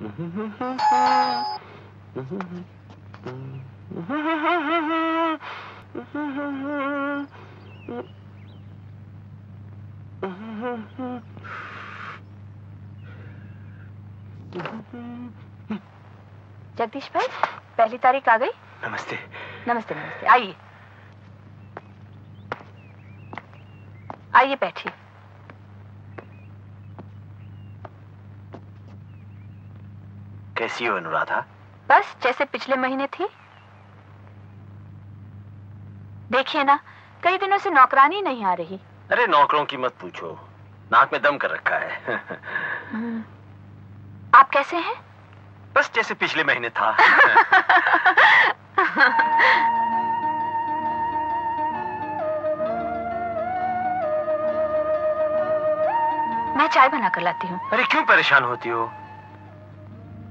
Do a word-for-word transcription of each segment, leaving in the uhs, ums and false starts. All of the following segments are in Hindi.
जगदीश भाई, पहली तारीख आ गई। नमस्ते नमस्ते नमस्ते, आइए आइए, बैठिए। कैसी हो अनुराधा? बस जैसे पिछले महीने थी। देखिए ना, कई दिनों से नौकरानी नहीं आ रही। अरे नौकरों की मत पूछो, नाक में दम कर रखा है। आप कैसे हैं? बस जैसे पिछले महीने था। मैं चाय बना कर लाती हूँ। अरे क्यों परेशान होती हो?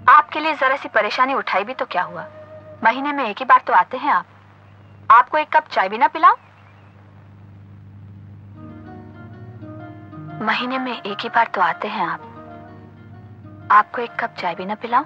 आपके लिए जरा सी परेशानी उठाई भी तो क्या हुआ? महीने में एक ही बार तो आते हैं आप। आपको एक कप चाय भी ना पिलाऊं? महीने में एक ही बार तो आते हैं आप। आपको एक कप चाय भी ना पिलाऊं?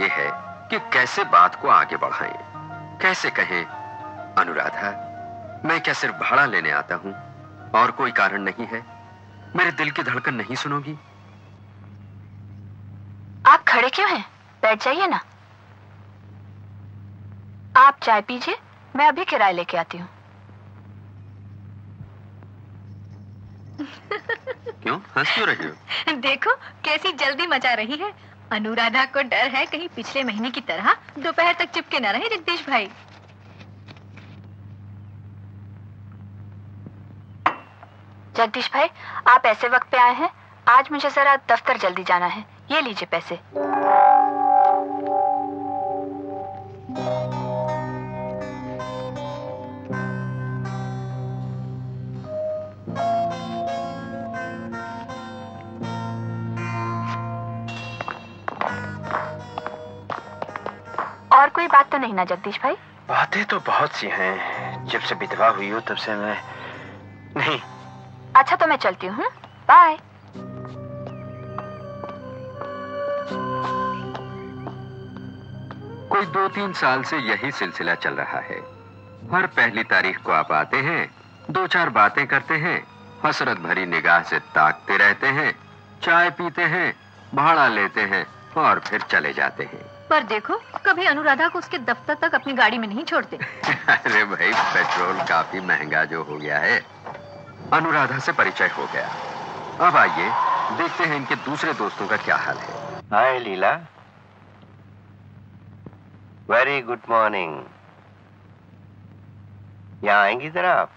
ये है कि कैसे बात को आगे बढ़ाएं, कैसे कहें। अनुराधा, मैं क्या सिर्फ भाड़ा लेने आता हूं? और कोई कारण नहीं है? मेरे दिल की धड़कन नहीं सुनोगी? आप खड़े क्यों हैं? बैठ जाइए ना। आप चाय पीजिए, मैं अभी किराया लेके आती हूँ। क्यों हंस क्यों रही हो? देखो कैसी जल्दी मचा रही है। अनुराधा को डर है कहीं पिछले महीने की तरह दोपहर तक चिपके न रहे जगदीश भाई। जगदीश भाई, आप ऐसे वक्त पे आए हैं। आज मुझे जरा दफ्तर जल्दी जाना है। ये लीजिए पैसे। कोई बात तो नहीं ना जगदीश भाई? बातें तो बहुत सी हैं। जब से विधवा हुई हो तब से मैं नहीं। अच्छा तो मैं चलती हूँ, बाय। कोई दो तीन साल से यही सिलसिला चल रहा है। हर पहली तारीख को आप आते हैं, दो चार बातें करते हैं, हसरत भरी निगाह से ताकते रहते हैं, चाय पीते हैं, भाड़ा लेते हैं और फिर चले जाते हैं। पर देखो कभी अनुराधा को उसके दफ्तर तक अपनी गाड़ी में नहीं छोड़ते। अरे भाई, पेट्रोल काफी महंगा जो हो गया है। अनुराधा से परिचय हो गया, अब आइए देखते हैं इनके दूसरे दोस्तों का क्या हाल है। Hi Leela, very good morning. यहाँ आएंगी जरा आप?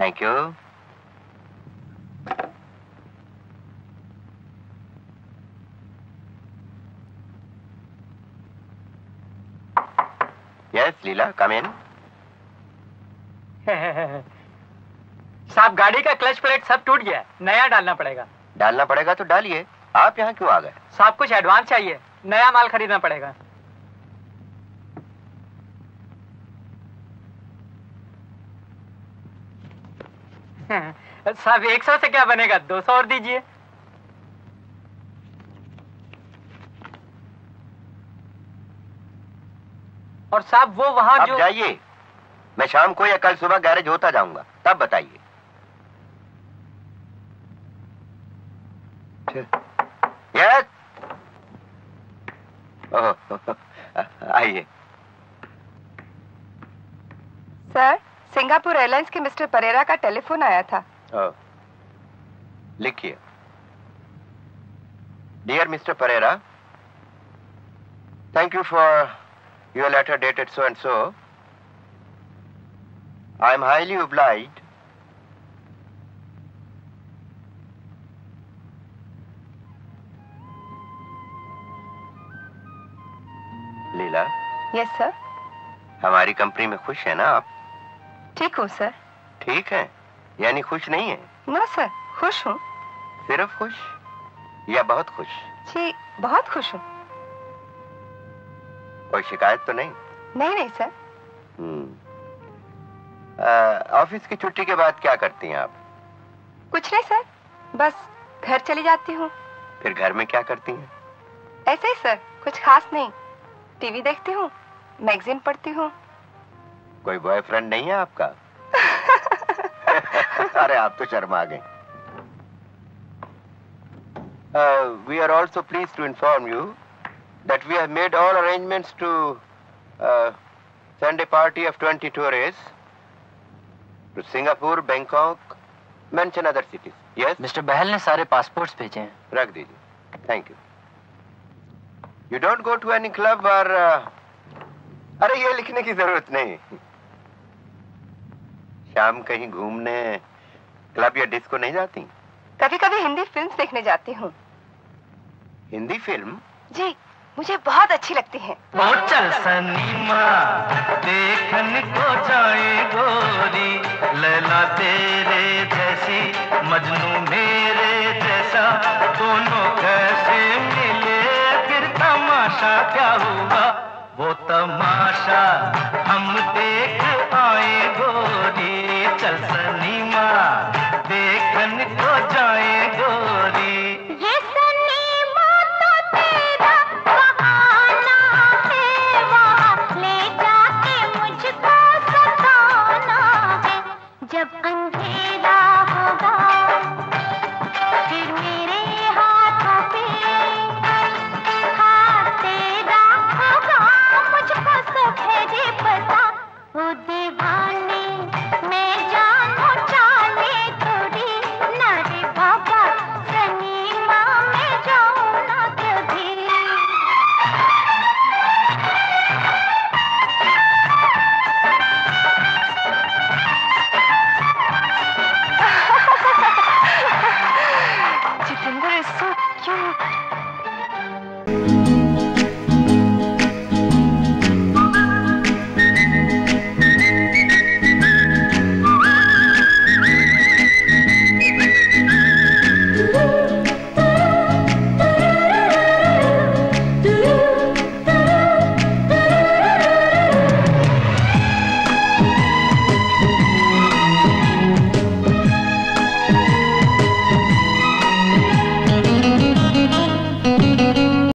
Thank you. Yes, Leela, come in. साहब, गाड़ी का क्लच प्लेट सब टूट गया, नया डालना पड़ेगा। डालना पड़ेगा तो डालिए, आप यहाँ क्यों आ गए? साहब कुछ एडवांस चाहिए, नया माल खरीदना पड़ेगा। साहब एक सौ से क्या बनेगा, दो सौ और दीजिए। और साहब वो वहाँ जो... जाइए, मैं शाम को या कल सुबह गैरेज होता जाऊंगा, तब बताइए। यस, आइए। सर, सिंगापुर एयरलाइंस के मिस्टर परेरा का टेलीफोन आया था। लिखिए। Dear mister Perera, thank you for your letter dated so and so. I am highly obliged. Leela. Yes sir. हमारी कंपनी में खुश है ना आप? ठीक हूँ सर। ठीक है यानी खुश नहीं है? नो सर, खुश हूँ। सिर्फ खुश या बहुत खुश? जी बहुत खुश हूँ। कोई शिकायत तो नहीं? नहीं नहीं सर। हम्म। ऑफिस की छुट्टी के बाद क्या करती हैं आप? कुछ नहीं सर, बस घर चली जाती हूँ। फिर घर में क्या करती हैं? ऐसे ही सर, कुछ खास नहीं। टीवी देखती हूँ, मैगजीन पढ़ती हूँ। कोई बॉयफ्रेंड नहीं है आपका? अरे आप तो शर्मा गए। We are also pleased to inform you that we have made all arrangements to send a party of twenty tourist to Singapore, Bangkok, mention other cities. Yes mister Bahl ने सारे पासपोर्ट्स भेजे हैं। रख दीजिए, thank you. You don't go to any club or uh... अरे ये लिखने की जरूरत नहीं। शाम कहीं घूमने क्लब या डिस्को नहीं जाती? कभी कभी हिंदी फिल्म्स देखने जाती हूँ। हिंदी फिल्म? जी मुझे बहुत अच्छी लगती है। ओ चल सनीमा देखन को जाए गोरी, लैला तेरे जैसी मजनू मेरे जैसा, दोनों कैसे मिले तमाशा क्या होगा, वो तमाशा हम देख आए गोरी। चल सनीमा देखन को जाए गोरी। ये सनीमा तो तेरा बहाना है, वहाँ ले जाके मुझको सताना है, जब अंधेरा